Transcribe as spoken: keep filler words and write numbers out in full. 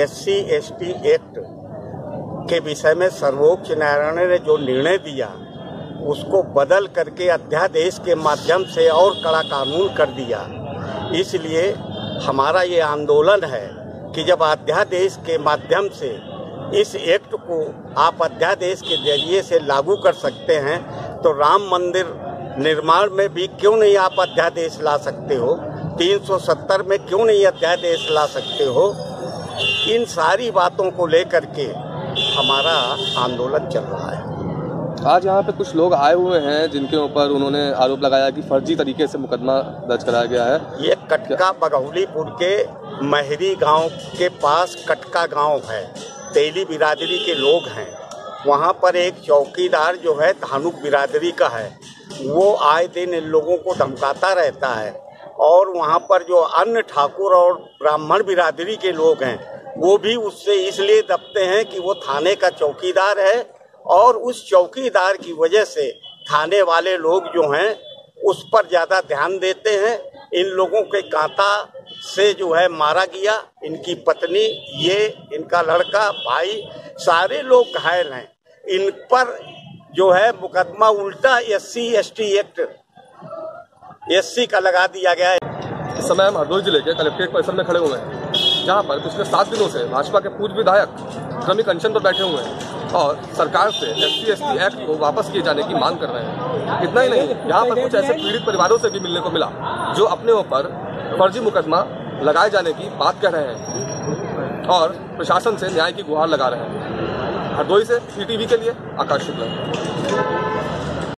SC ST act के विषय में सर्वोच्च न्यायालय ने जो निर्णय दिया उसको बदल करके अध्यादेश के माध्यम से और कड़ा कानून कर दिया। इसलिए हमारा ये आंदोलन है कि जब अध्यादेश के माध्यम से इस एक्ट को आप अध्यादेश के जरिए से लागू कर सकते हैं तो राम मंदिर निर्माण में भी क्यों नहीं आप अध्यादेश ला सकते हो, तीन सौ सत्तर में क्यों नहीं अध्यादेश ला सकते हो। इन सारी बातों को लेकर के हमारा आंदोलन चल रहा है। आज यहाँ पे कुछ लोग आए हुए हैं जिनके ऊपर उन्होंने आरोप लगाया कि फर्जी तरीके से मुकदमा दर्ज कराया गया है। ये कटका बगावलीपुर के महरी गांव के पास कटका गांव है, तेली बिरादरी के लोग हैं। वहाँ पर एक चौकीदार जो है धानुक बिरादरी का है, वो आए दिन इन लोगों को धमकाता रहता है। और वहाँ पर जो अन्य ठाकुर और ब्राह्मण बिरादरी के लोग हैं वो भी उससे इसलिए दबते हैं कि वो थाने का चौकीदार है और उस चौकीदार की वजह से थाने वाले लोग जो हैं उस पर ज़्यादा ध्यान देते हैं। इन लोगों के कांटा से जो है मारा गया, इनकी पत्नी, ये इनका लड़का, भाई, सारे लोग घायल हैं। इन पर जो है मुकदमा उल्टा एससी एसटी एक्ट एससी का लगा दिया गया है। इस समय हम हरदोई जिले के कलेक्ट्रेट परिसर में खड़े हुए हैं, जहाँ पर पिछले सात दिनों से भाजपा के पूर्व विधायक रमी कंचन पर बैठे हुए हैं और सरकार से एससीएसटी एक्ट को वापस किए जाने की मांग कर रहे हैं। इतना ही नहीं, यहाँ पर कुछ ऐसे पीड़ित परिवारों से भी मिलने को मिला जो अपने ऊपर फर्जी मुकदमा लगाए जाने की बात कह रहे हैं और प्रशासन से न्याय की गुहार लगा रहे हैं। हरदोई से सी टी वी के लिए आकाश शुक्ला।